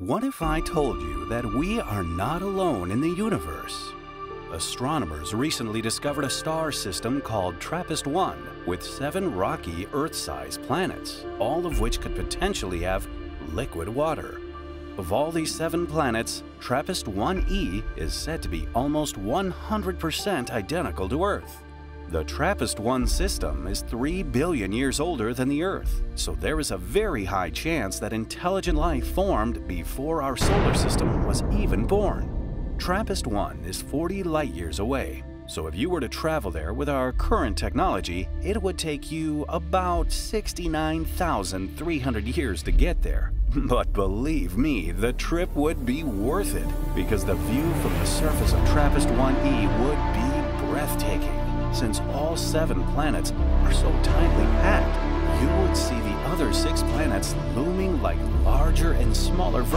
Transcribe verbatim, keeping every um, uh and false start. What if I told you that we are not alone in the universe? Astronomers recently discovered a star system called TRAPPIST one with seven rocky Earth-sized planets, all of which could potentially have liquid water. Of all these seven planets, TRAPPIST one e is said to be almost one hundred percent identical to Earth. The TRAPPIST one system is three billion years older than the Earth, so there is a very high chance that intelligent life formed before our solar system was even born. TRAPPIST one is forty light-years away, so if you were to travel there with our current technology, it would take you about sixty-nine thousand three hundred years to get there. But believe me, the trip would be worth it, because the view from the surface of TRAPPIST one e would be breathtaking. Since all seven planets are so tightly packed, you would see the other six planets looming like larger and smaller versions.